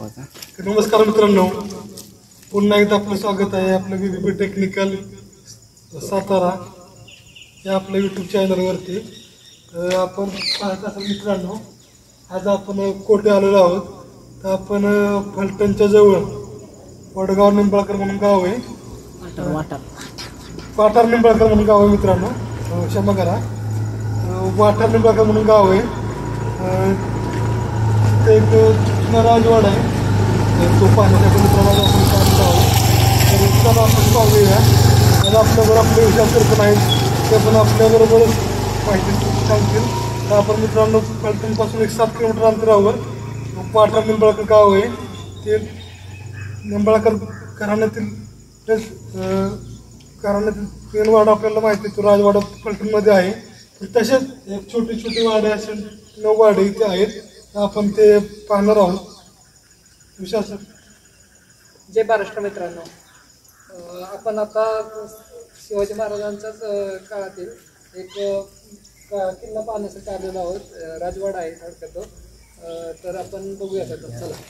नमस्कार मित्रांनो, पुन्हा एकदा आपलं स्वागत आहे आपल्या बीबी टेक्निकल सातारा या आपल्या यूट्यूब चॅनलवरती। आपण पाहत असाल मित्रांनो, आज आपण कोठे आलेलो आहोत तर आपण फलटणच्या जवळ वडगाव निंबाळकर म्हणून गाव आहे, वाटार निंबाळकर म्हणून गाव आहे मित्रांनो, क्षमा करा, वाटार निंबाळकर म्हणून गाव आहे। ते एक राजवाडा आहे, तो पाहण्यासाठी मित्रांनो आपण पाहत आहोत। तर चला आपण पाहूया, आणि आपल्याबरोबर आपले विचार करत नाहीत ते पण आपल्याबरोबरच माहिती सांगतील। आपण मित्रांनो फलटणपासून 1-7 किलोमीटर अंतरावर वाटार निंबाळकर गाव आहे। ते निंबाळकर घराण्यातील तीन वाडा आपल्याला माहिती आहे, तो राजवाडा फलटणमध्ये आहे। तसेच एक छोटी छोटी वाडे असे 9 वाडे इथे आहेत, आपण ते पाहणार आहोत। विशाल सर, जय महाराष्ट्र। मित्रांनो, आपण आता शिवाजी महाराजांच्याच काळातील एक किल्ला पाहण्यासाठी आलेलो आहोत, राजवाडा आहे थोडक्यात तो। तर आपण बघूया का, तर चला।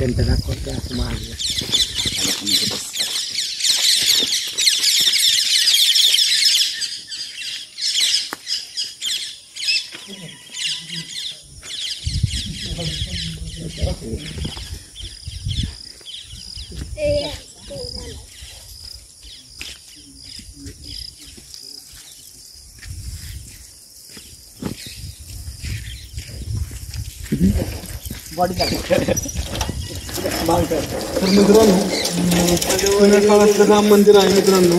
Kendaraan kota semua ada komunitas body तर मित्रांनो काळातलं राम मंदिर आहे मित्रांनो।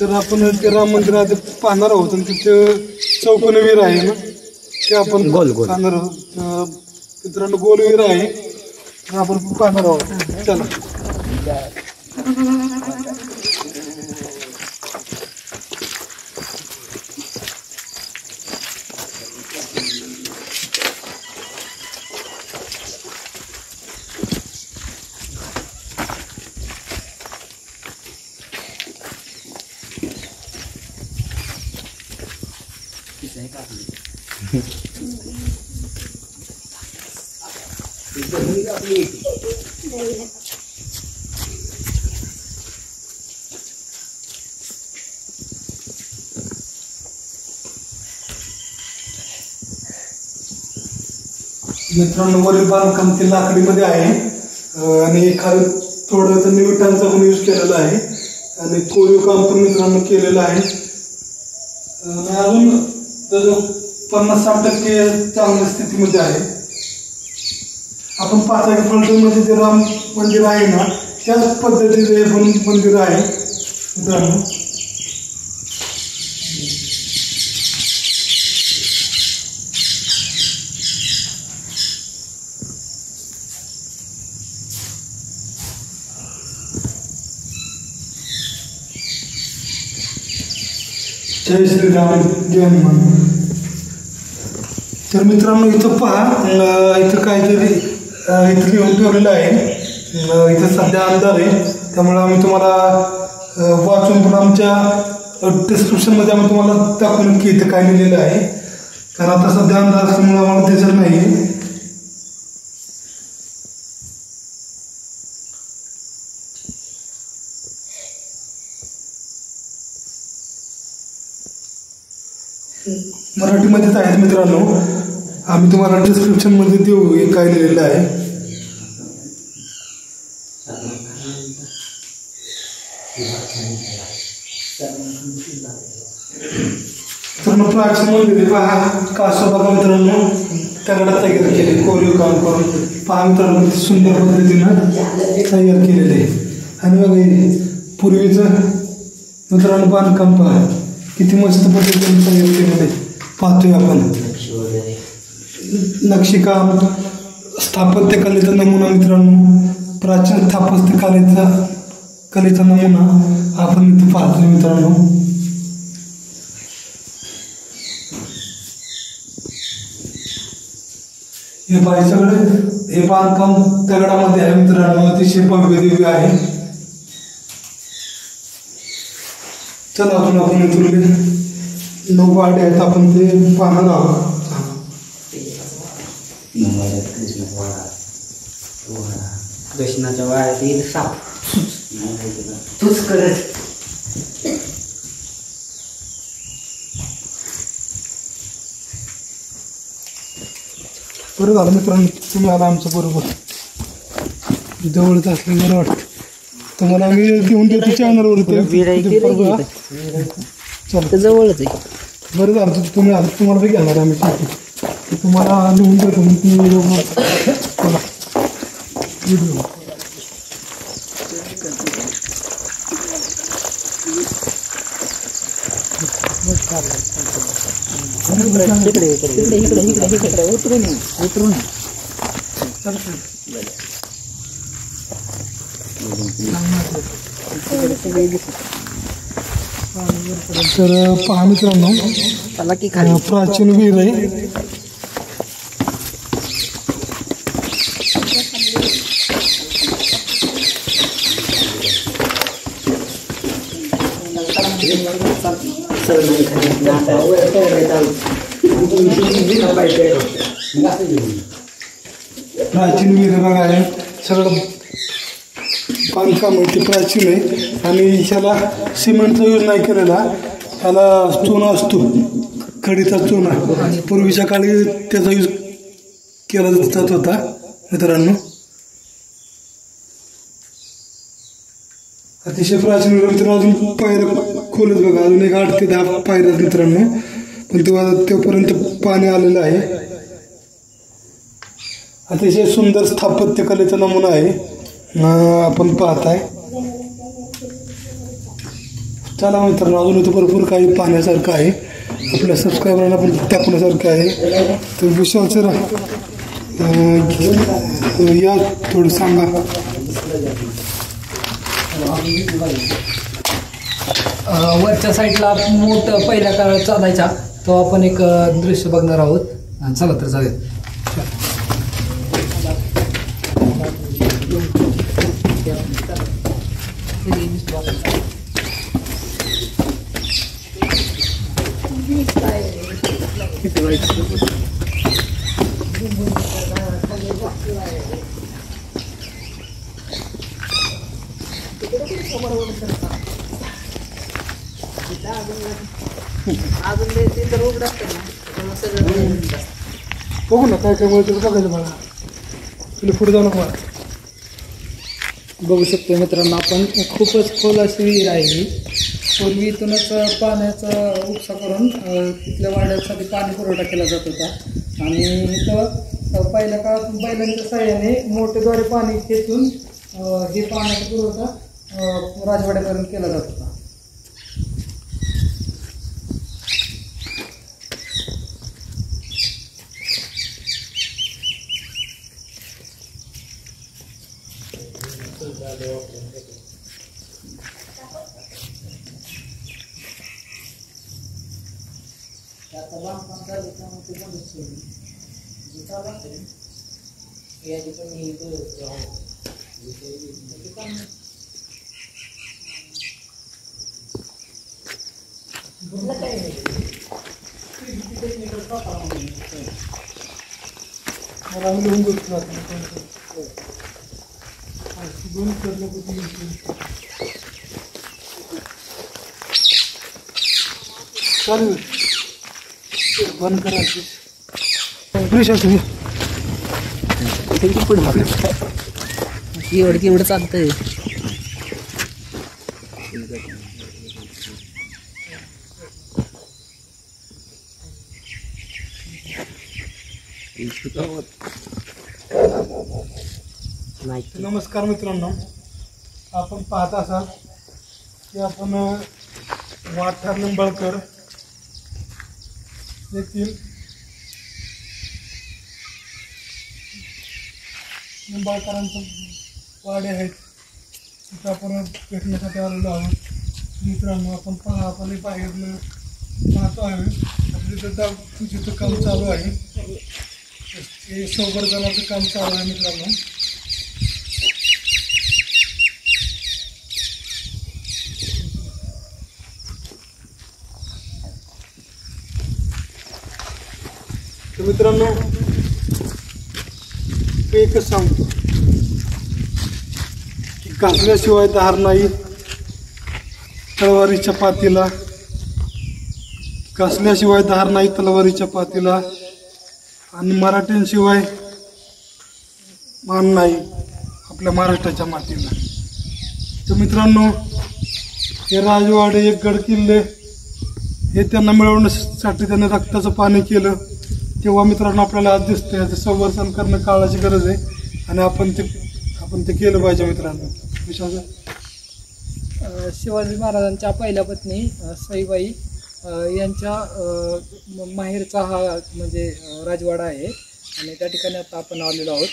तर आपण ते राम मंदिर आधी पाहणार आहोत, आणि तिथे चौकोनवीर आहे ना, ते आपण पाहणार आहोत मित्रांनो, गोलवीर आहे आपण पाहणार आहोत। चला मित्रांनो, वरील बांधकाम ते लाकडीमध्ये आहे, आणि खाली थोडंसं निमिटांचा पण यूज केलेला आहे, आणि कोरीव काम पण मित्रांनो केलेलं आहे। अजून तर 50-60% चांगल्या स्थितीमध्ये आहे। आपण पाहता की फलटणमध्ये जे राम मंदिर आहे ना, त्याच पद्धतीचं हे पण मंदिर आहे मित्रांनो। जय श्रीराम, जय हनुमान। तर मित्रांनो, इथं पहा, इथं काहीतरी इथं लिहून ठेवलेलं आहे, इथं सध्या अंधार आहे, त्यामुळे आम्ही तुम्हाला वाचून पण आमच्या डिस्क्रिप्शनमध्ये आम्ही तुम्हाला दाखवून की इथं काय लिहिलेलं आहे, कारण आता सध्या अंधार असल्यामुळे आम्हाला दिसत नाही आहे। मराठीमध्येच आहेत मित्रांनो, आम्ही तुम्हाला डिस्क्रिप्शनमध्ये देऊ हे काय लिहिलेलं आहे। मित्रांनो, प्राचीन मंदिर पहा, कासव बघा मित्रांनो, तगडा तयार केले कोरीव काम करून, पहा मित्रांनो सुंदर पद्धतीनं तयार केलेले, आणि बघा पूर्वीचं मित्रांनो बांधकाम पहा किती मस्त पद्धतीने तयार केलेलं आहे, पाहतोय आपण। नक्षीकाम, स्थापत्य कलेचा नमुना मित्रांनो, प्राचीन स्थापत्य कलेचा नमुना आपण इथे पाहतोय मित्रांनो. हे बाई सगळे हे बांधकाम दगडामध्ये आहे मित्रांनो, अतिशय भव्य आहे. चला आपण मित्रांनो 9 वाडे आहेत आपण ते पाहणार आहोत. कृष्णाच्या वाड्यातील साप तूच करत बरं झालं मित्रांनो, तुम्ही आला आमच्या बरोबर, जवळच असलं बरं वाटतं तुम्हाला. वेळ घेऊन देतो चॅनलवर, जवळच आहे. बरं झालं तुम्ही आला, तुम्हाला बी घेणार आम्ही, तुम्हाला लिहून देतो व्हिडिओ. तर पहा मित्रांनो, प्राचीन विहीर आहे. प्राचीन विहीर बघा आहे, सगळं बांधकाम ते प्राचीन आहे आणि ह्याला सिमेंटचा यूज नाही केलेला, ह्याला चुना असतो, खडीचा चुना. पूर्वीच्या काळी त्याचा यूज केला जात होता मित्रांनो. अतिशय प्राचीन मित्रांनो. अजून पायऱ्या खोलत बघा, अजून एक 8 ते 10 पायऱ्या मित्रांनो, पण तेव्हापर्यंत पाणी आलेलं आहे. अतिशय सुंदर स्थापत्य कलेचा नमुना आहे आपण पाहताय. चला मित्रांनो, अजून इथं भरपूर काही पाहण्यासारखं आहे, आपल्या सबस्क्रायबरांना पण टाकण्यासारखं आहे. तर विशाल सर या थोडं सांगा. वरच्या साईडला मोठं पहिल्या काळात चालायचा तो आपण एक दृश्य बघणार आहोत. चला तर चालेल. बघू ना काय काय मिळतं बघायचं मला, तुला पुढे जाऊ नका. बघू शकतो मित्रांनो आपण, खूपच खोल अशी विहीर आहे ही. पूर्वी इथूनच पाण्याचा उपसा करून तिथल्या वाड्यासाठी पाणी पुरवठा केला जात होता आणि इथं पहिल्या काळात बैलांच्या साह्याने मोठेद्वारे पाणी खेचून हे पाण्याचा पुरवठा राजवाड्यापर्यंत केला जात होता. बंद करा एवढं चालतंय. नमस्कार मित्रांनो, आपण पाहत असाल की आपण वाठार निंबाळकर येथील निंबाळकरांचे वाडे आहेत तिथे आपण भेटण्यासाठी आलेलो आहोत। मित्रांनो आपण पहा आपण बाहेरून पाहतो आहे जिथं काम चालू आहे हे संवर्धनाचं काम चालू आहे। मित्रांनो तर मित्रांनो एक सांगतो की कापल्याशिवाय धार नाही, तलवारीच्या पातीला कसल्याशिवाय धार नाही, तलवारीच्या पातीला आणि मराठ्यांशिवाय मान नाही आपल्या महाराष्ट्राच्या मातीला। तर मित्रांनो हे राजवाडे एक गड किल्ले हे त्यांना मिळवण्यासाठी त्यांनी रक्ताचं पाणी केलं तेव्हा मित्रांनो आपल्याला आज दिसतंय याचं संवर्धन करणं काळाची गरज आहे आणि आपण ते केलं पाहिजे। मित्रांनो विशेष शिवाजी महाराजांच्या पहिल्या पत्नी सईबाई यांच्या माहेरचा हा म्हणजे राजवाडा आहे आणि त्या ठिकाणी आता आपण आलेलो आहोत।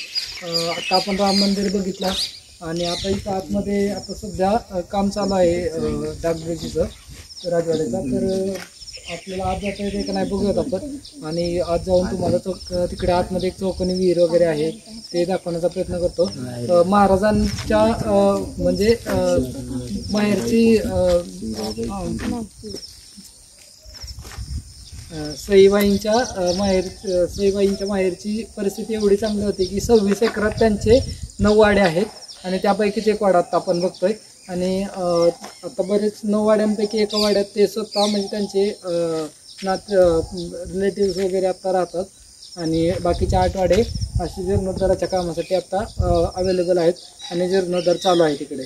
आता आपण राम मंदिर बघितला आणि आता इथं आतमध्ये आता सध्या काम चालू आहे डागब्रिजचं राजवाड्याचं, तर आपल्याला आज जाता येते का नाही बघूयात आपण आणि आज जाऊन तुम्हाला तिकडे आतमध्ये एक चौकोनी विहीर वगैरे आहे ते दाखवण्याचा प्रयत्न करतो। महाराजांच्या म्हणजे माहेरची सईबाईंच्या माहेरची परिस्थिती एवढी चांगली होती की 26 एकरात त्यांचे 9 वाडे आहेत आणि त्यापैकीच एक वाडा आता आपण बघतोय आणि आता बरेच 9 वाड्यांपैकी एका वाड्यात ते स्वतः म्हणजे त्यांचे रिलेटिव्स वगैरे आता राहतात आणि बाकीचे 8 वाडे असे जीर्णोद्धाराच्या कामासाठी आता अवेलेबल आहेत आणि जीर्णोद्धार चालू आहे तिकडे।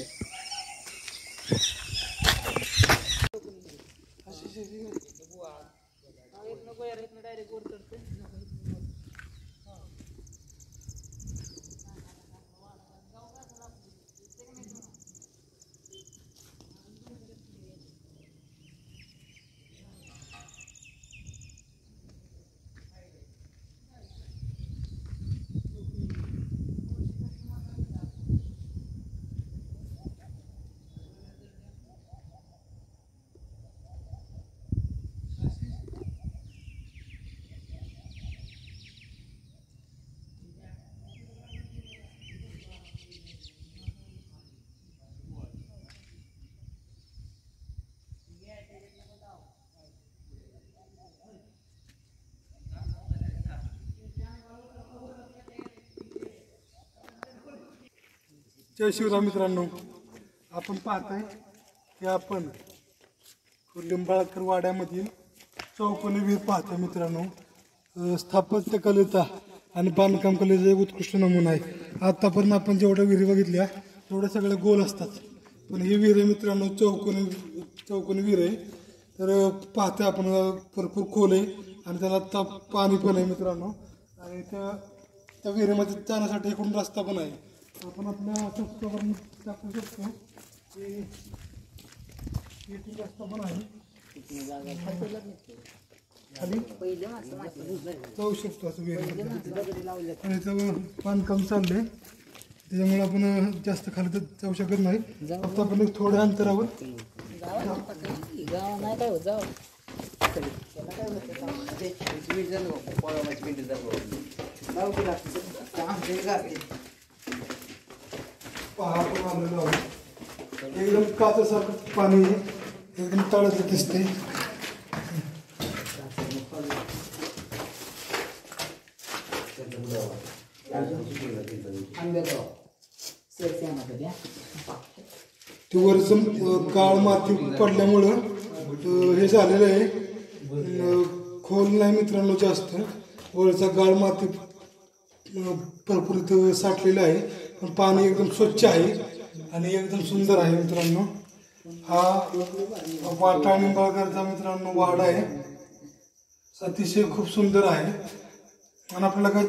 जय शिवराम। मित्रांनो आपण पाहताय की आपण निंबाळकर वाड्यामधील चौकोनी विहीर पाहतोय। मित्रांनो स्थापत्य कलेचा आणि बांधकाम कलेचा एक उत्कृष्ट नमुना आहे। आतापर्यंत आपण जेवढ्या विहिरी बघितल्या तेवढ्या सगळ्या गोल असतात पण ही विहीर मित्रांनो चौकोनी विहीर आहे। तर पाहतोय आपण भरपूर खोल आहे आणि त्याला आता पाणी पण आहे मित्रांनो आणि त्या विहिरीमध्ये जाण्यासाठी एकूण रस्ता पण आहे। आपण आपल्या सबस्क्रायबरने टाकू शकतो की रस्ता पण आहे जाऊ शकतो असं वेळ बांधकाम चाललंय त्याच्यामुळे आपण जास्त खाली तर जाऊ शकत नाही फक्त आपण थोड्या अंतरावर पहा आलेलो आहोत। एकदम काचासारखं पाणी एकदम तळाचं दिसते ते वरचं काळ माती पडल्यामुळं हे झालेलं आहे खोल नाही मित्रांनो जास्त वरचा गाळ माती भरपूर इथं साठलेलं आहे पण पाणी एकदम स्वच्छ आहे आणि एकदम सुंदर आहे। मित्रांनो हा वाटा निंबाळकरचा मित्रांनो वाडा आहे अतिशय खूप सुंदर आहे आणि आपल्याला काय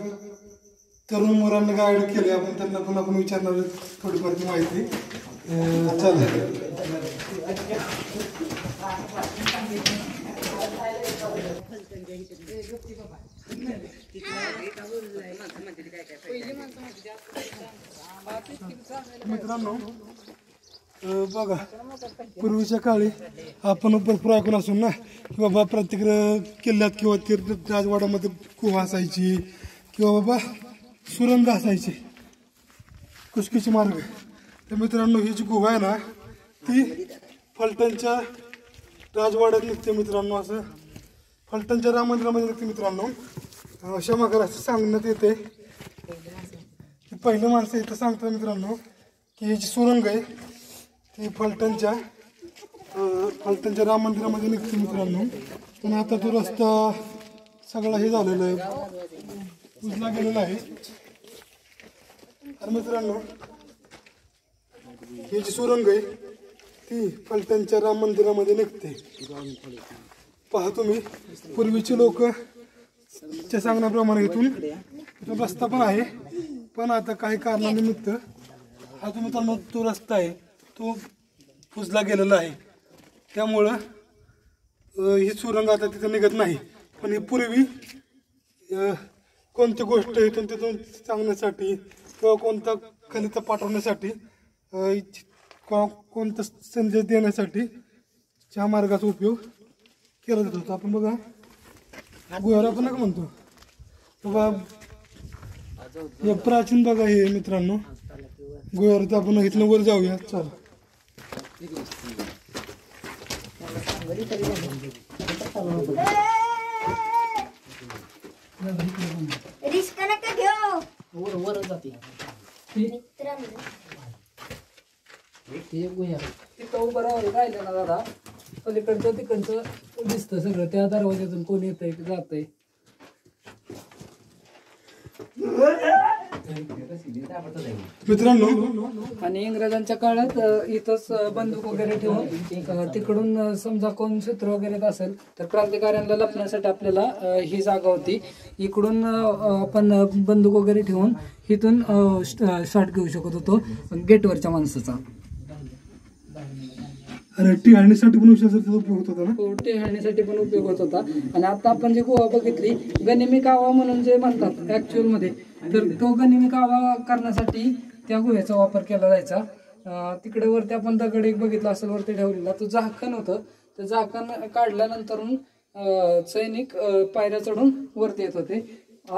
तरुण मुलांना गाईड केले आपण त्यांना पण आपण विचारणार थोडीफार ती माहिती चालेल। मित्रांनो बघा पूर्वीच्या काळी आपण भरपूर ऐकून असू ना की बाबा प्रत्येक किल्ल्यात किंवा तीर्थ राजवाड्यामध्ये कुवा असायची किंवा बाबा सुरंग असायची कुसकीचे मार्ग। तर मित्रांनो ही जी गुहा आहे ना ती फलटणच्या राजवाड्यात निघते मित्रांनो, असं फलटणच्या राम मंदिरामध्ये निघते मित्रांनो। क्षमा करा असं सांगण्यात येते, पहिलं माणसं इथं सांगतात मित्रांनो की ही जी सुरंग आहे ती फलटणच्या राम मंदिरामध्ये निघते मित्रांनो। पण आता तो रस्ता सगळा हे झालेला आहे, उजला गेलेला आहे। तर मित्रांनो ही जी सुरंग आहे ती फलटणच्या राम मंदिरामध्ये निघते। पहा तुम्ही पूर्वीचे लोक च्या सांगण्याप्रमाणे इथून रस्ता पण आहे, पण आता काही कारणानिमित्त हा तुम्ही त्यांना तो रस्ता आहे तो फुजला गेलेला आहे, त्यामुळं ही सुरंग आता तिथं निघत नाही। पण ही पूर्वी कोणती गोष्ट इथून तिथून सांगण्यासाठी किंवा कोणता कलिता पाठवण्यासाठी कोणता संदेश देण्यासाठी ह्या मार्गाचा उपयोग केला जात होता। आपण बघा गुहेवर आपण काय म्हणतो बाबा हे प्राचीन बघा हे मित्रांनो गुहेवर, तर आपण इथून वर जाऊया। चला रिस्क नका घेऊ, वर वर जाते मित्रांनो। तिथं उभं राहिले राहिलं ना दादा, पलीकडचं तिकडचं दिसतं सगळं, त्या दरवाज्यातून कोण येतंय जातंय। मित्रांनो आणि इंग्रजांच्या काळात इथंच बंदूक वगैरे ठेवून तिकडून समजा कोण शूत्र वगैरे असेल तर क्रांतिकाऱ्यांना लपण्यासाठी आपल्याला ही जागा होती, इकडून आपण बंदूक वगैरे ठेवून इथून शॉट घेऊ शकत होतो गेटवरच्या माणसाचा। टेहाळण्यासाठी पण उपयोग होत होता ना, हो टेहाळण्यासाठी पण उपयोग होत होता। आणि आता आपण जे गोवा बघितली गनिमी कावा म्हणून जे म्हणतात ऍक्च्युअल मध्ये, तर तो गनिमी कावा करण्यासाठी त्या गुहेचा वापर केला जायचा। तिकडे वरती आपण दगड एक बघितला असेल वरती ठेवलेला, तो झाकण होतं, तर झाकण काढल्यानंतरून सैनिक पायऱ्या चढून वरती येत होते।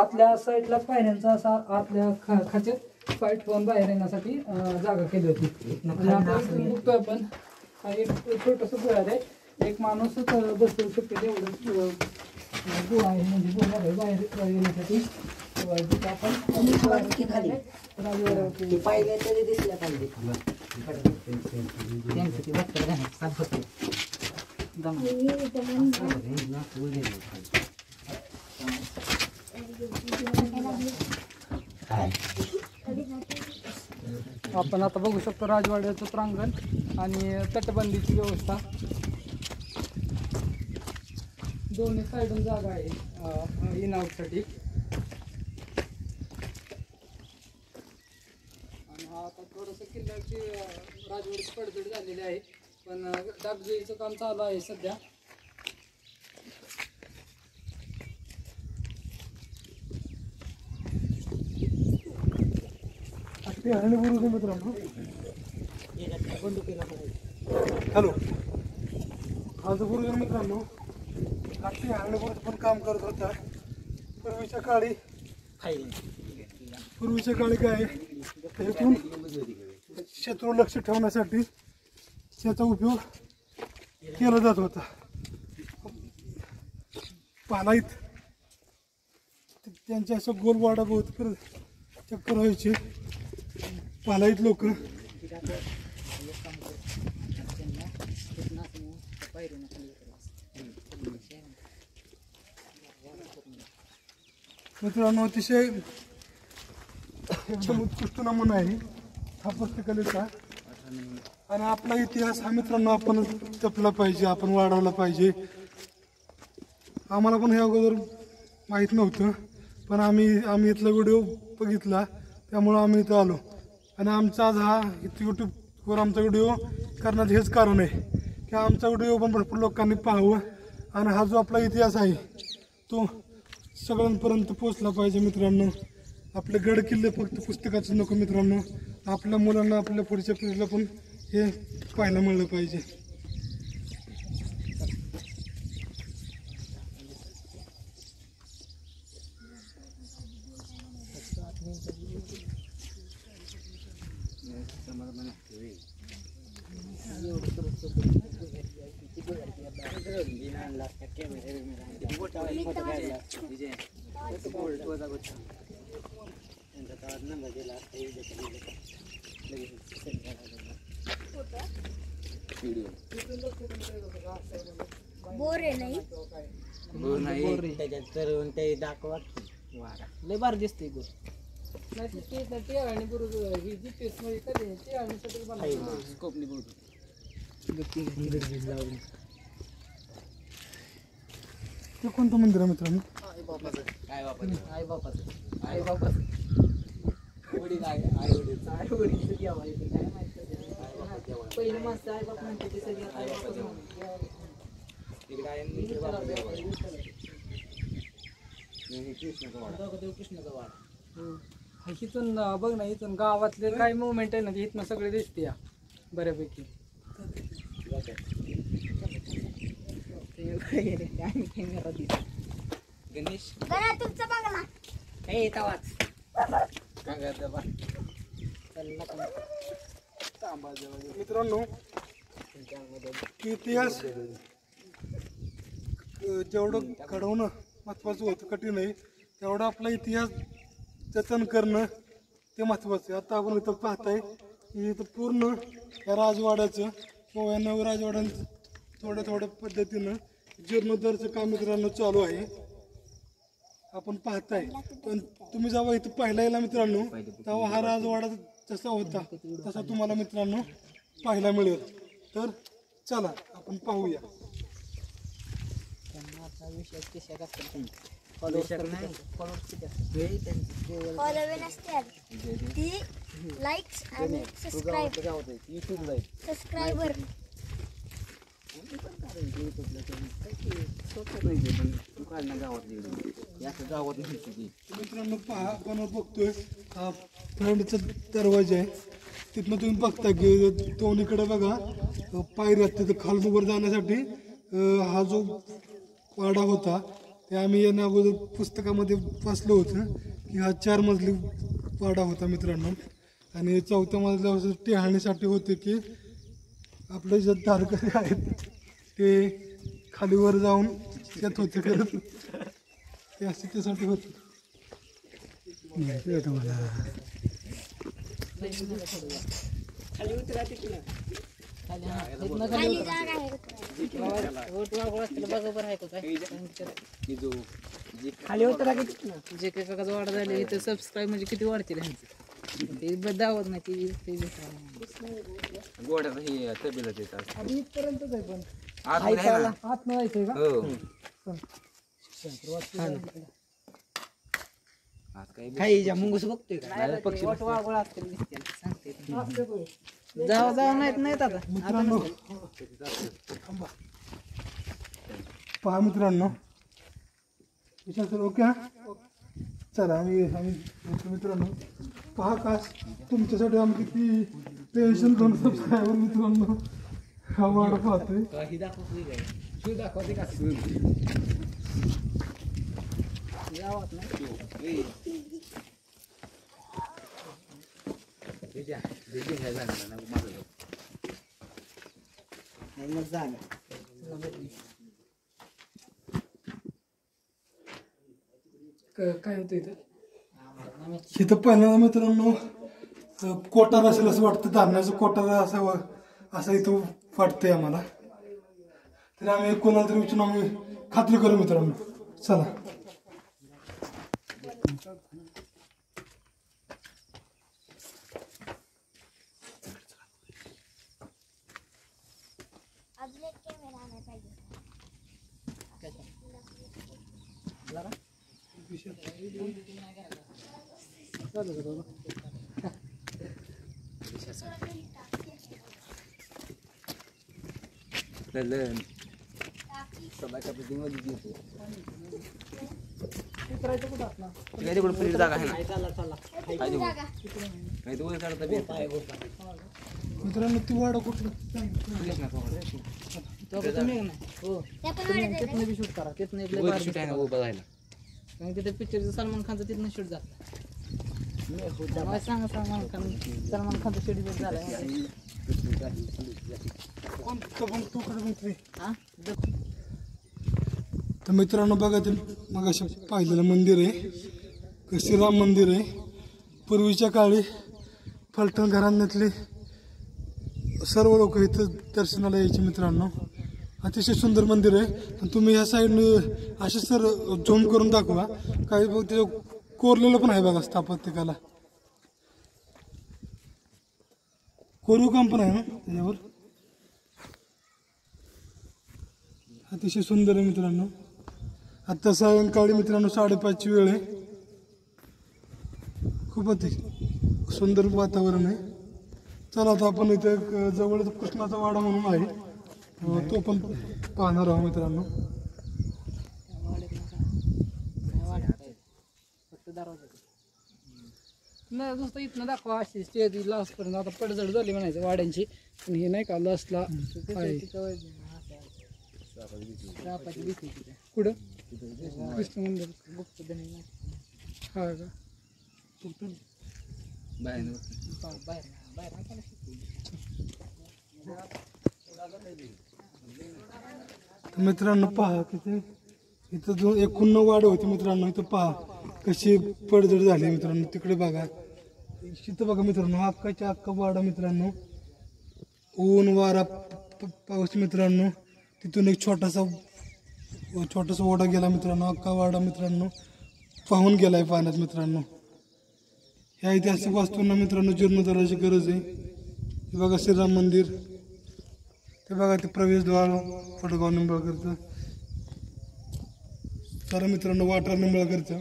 आतल्या साईडला पायऱ्यांचा असा आतल्या खाचेत पाय ठेवून बाहेर येण्यासाठी जागा केली होती। आपण बघतोय आपण एक छोटस गुहा आहे, एक माणूसच बसवू शकते एवढं गुहा आहे, म्हणजे गुहा बाहेर येण्यासाठी आपण पाहिलं तरी दिसल्या पाहिजे। आपण आता बघू शकतो राजवाड्याचं प्रांगण आणि तटबंदीची व्यवस्था, दोन्ही साईडून जागा आहे इन आउटसाठी। आणि आता थोडंसं किल्ल्याची राजवाड्याची पडझड झालेली आहे, पण डागजुईचं काम चालू आहे सध्या। हॅलो हा जो गुरुजन मित्रांनो आत्ता हरणेबुरुज पण काम करत होता पूर्वीच्या काळी। पूर्वीच्या काळी काय इथून शत्रू लक्ष ठेवण्यासाठी त्याचा उपयोग केला जात होता। पाला इथं त्यांच्या असं गोलवाडा बहुत चक्कर व्हायचे, पालाईत लोक मित्रांनो अतिशय एकदम उत्कृष्ट नमुना आहे हा पुस्तकलेचा। आणि आपला इतिहास हा मित्रांनो आपण जपला पाहिजे, आपण वाढवला पाहिजे। आम्हाला पण हे अगोदर माहीत नव्हतं, पण आम्ही इथला व्हिडिओ बघितला त्यामुळं आम्ही इथं आलो। आणि आमचा आज हा यूट्यूबवर आमचा व्हिडिओ करण्यात हेच कारण आहे की आमचा व्हिडिओ पण भरपूर लोकांनी पाहावं आणि हा जो आपला इतिहास आहे तो सगळ्यांपर्यंत पोहोचला पाहिजे मित्रांनो। आपले गड किल्ले फक्त पुस्तकाचं नको मित्रांनो, आपल्या मुलांना आपल्या पुढच्या पिढीला पण हे पाहायला मिळालं पाहिजे। बोरे नाही बोर नाही त्याच्यात चढून ते दाखवा वारा लय बार दिसते गो नाही ते ते आणि गुरु ही जीपीएस मध्ये कधी ते आणि सगळं बनवलं स्कोप ने बोलतो गती गती लावून ते कोणतं मंदिर आहे मित्रांनो? आई बापाचं काय बापाचं आई बापाचं आई बापाचं ओडी काय आई ओडी काय ओडी किती आवाज काय माहिती पहिले मस्त आई बाप म्हणते ते सगळं आई बापाचं बघ ना इथून गावातले काय मुवमेंट आहे ना इथनं सगळे दिसते या बऱ्यापैकी। गणेश मित्रांनो इतिहास जेवढं घडवणं महत्त्वाचं होतं कठीण आहे तेवढा आपला इतिहास जतन करणं ते महत्त्वाचं आहे। आता आपण इथं पाहताय इथं पूर्ण या राजवाड्याचं किंवा नव राजवाड्यांचं थोड्या थोड्या पद्धतीनं जीर्णोद्धारचं काम मित्रांनो चालू आहे आपण पाहताय। पण तुम्ही जेव्हा इथं पाहायला याला मित्रांनो तेव्हा हा राजवाडा जसा होता तसा तुम्हाला मित्रांनो पाहायला मिळेल। तर चला आपण पाहूया मित्रांनो पहा आपण बघतोय हा फ्रंटचा दरवाजा आहे तिथनं तुम्ही बघता की दोन्हीकडे बघा पायऱ्या तिथं खालून वर जाण्यासाठी हा जो वाडा होता ते आम्ही या अगोदर पुस्तकामध्ये वाचलं होतं की हा 4 मजली वाडा होता मित्रांनो। आणि 4थ्या मजल्यावर टेहाणीसाठी होते की आपले जे धारकरी आहेत ते खालीवर जाऊन त्यात होते करत ते असे त्यासाठी होते तुम्हाला खाली उतरा तिकडे खाली उतरा जे काही काकाचं वाढ झाले इथं सबस्क्राईब म्हणजे किती वाढतील ते दावत नाही ते गोड हे तबेला देतात आधी इथपर्यंतच आहे पण आत नाही जायचंय का काही जा मुंगूस बघतोय का पक्षी वाटवा गोळा असतील दिसते सांगते जाऊ जाऊ नाहीत नाहीत आता मित्रांनो पहा मित्रांनो विचार सर ओके चला आम्ही आम्ही मित्रांनो पहा का तुमच्यासाठी आम्ही किती टेन्शन घेऊन सबस्क्रायबर मित्रांनो हा वाढ पाहतोय काही दाखवतोय काय शू दाखवते का जावत नाही देजा देजे हे जाणार ना माझं नाही मग जाणार काय होतं इथं इथं पहिल्यांदा मित्रांनो कोठार असेल असं वाटतं धारणाचं कोठार असावं असं इथं वाटतंय आम्हाला। तर आम्ही कोणाला तरी विचारून आम्ही खात्री करू मित्रांनो चला पिक्चर सलमान खानचं तिथून शूट झालं, सांगा सलमान खानचं शूट झालं. तर मित्रांनो बघा, ते मग अशा पाहिलेलं मंदिर आहे, कशी राम मंदिर आहे. पूर्वीच्या काळी फलटण घराण्यातले सर्व लोक इथं दर्शनाला यायचे. मित्रांनो अतिशय सुंदर मंदिर आहे. आणि तुम्ही ह्या साईडने असे सर झूम करून दाखवा, काही बघ ते कोरलेलं पण आहे बघा स्थापत्यकाला, कोरीव काम पण आहे ना त्याच्यावर. अतिशय सुंदर आहे मित्रांनो. आता सायंकाळी मित्रांनो 5:30 वेळ आहे. खूप अतिशय सुंदर वातावरण आहे. चला आता आपण इथे जवळच कृष्णाचा वाडा म्हणून आहे, तो पण पाहणार आहोत मित्रांनो. नाही दोस्त इथनं दाखवा अशी स्टेज लास्टपर्यंत. आता पडझड झाली म्हणायचं वाड्यांची, पण हे नाही का लास्टला कुठं कृष्ण मंदिर गुप्त हा का मित्रांनो पहा तिथे इथं जो 89 वाड होती मित्रांनो, इथं पहा कशी पडझड झाली मित्रांनो. तिकडे बघा, तिथं बघा मित्रांनो अक्काच्या अक्का वाडा मित्रांनो. ऊन वारा पाऊस मित्रांनो, तिथून एक छोटासा ओढा गेला मित्रांनो. अक्का वाडा मित्रांनो पाहून गेलाय पाण्यात मित्रांनो. ह्या ऐतिहासिक वास्तूंना मित्रांनो जीर्णोद्धाराची गरज आहे. हे बघा श्रीराम मंदिर, ते बघा ते प्रवेशद्वार फडगाव निंबाळकरचं, तर मित्रांनो वाटार निंबाळकरचं.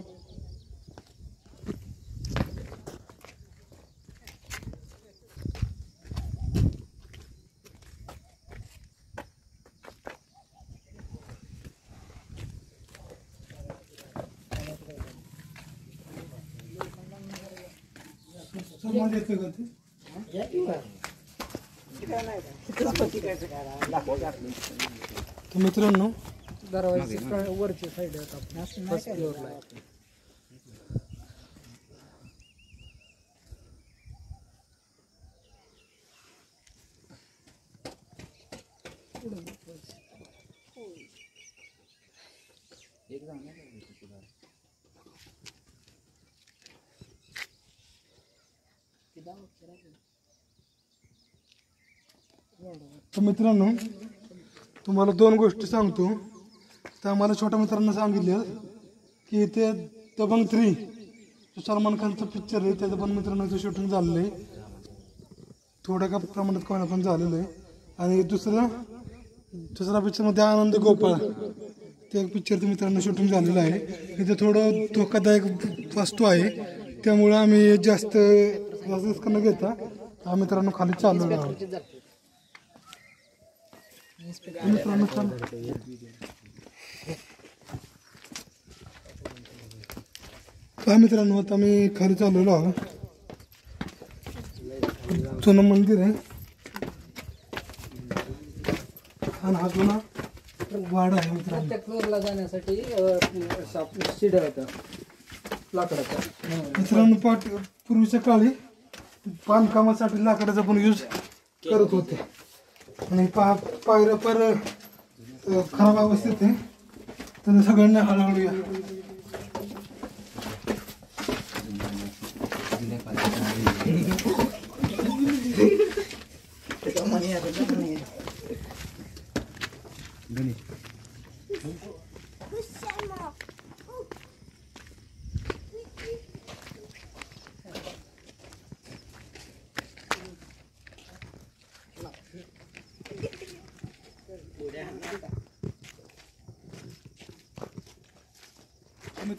मित्रांनो वरची साईड तर मित्रांनो तुम्हाला दोन गोष्टी सांगतो. तर आम्हाला छोट्या मित्रांना सांगितलं की इथे दबंग 3 जो सलमान खानचा पिक्चर आहे त्याचं पण मित्रांनो इथं शूटिंग झालेलं आहे, थोड्या का प्रमाणात कोणा पण झालेलं आहे. आणि दुसरा पिक्चरमध्ये आनंद गोपाळ त्या पिक्चरचं मित्रांनो शूटिंग झालेलं आहे. इथं थोडं धोकादायक वास्तू आहे, त्यामुळे आम्ही जास्त न घेता हा मित्रांनो खाली चालू आहोत. मित्रांनो हा मित्रांनो आता मी खाली चालवलो आहोत. जुनं मंदिर आहे आणि हा जुना वाडा आहे मित्रांनो. त्या फ्लोअरला जाण्यासाठी शिड्या होत्या लाकडाचा मित्रांनो. पूर्वीच्या काळी बांधकामासाठी लाकडाचा पण यूज करत होते. आणि पायऱ्या खराब अवस्थेत आहे, तर सगळ्यांना हळूहळू या मित्रांनो.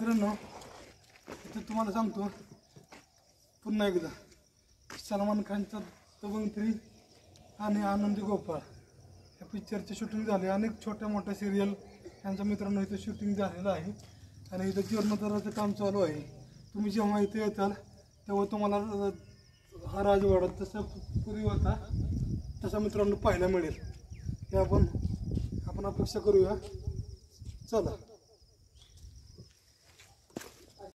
इथे तुम्हाला सांगतो पुन्हा एकदा सलमान खानचा दबंग 3 आणि आनंदी गोपाळ या पिक्चरचे शूटिंग झाले. अनेक छोट्या मोठ्या सिरियल यांचं मित्रांनो इथे शूटिंग झालेलं आहे. आणि इथं जीर्णोद्धाराचं काम चालू आहे। तुम्ही जेव्हा इथे येताल तेव्हा तुम्हाला हा राजवाडा तसा पूर्वी होता तसा मित्रांनो पाहायला मिळेल। हे आपण अपेक्षा करूया। चला।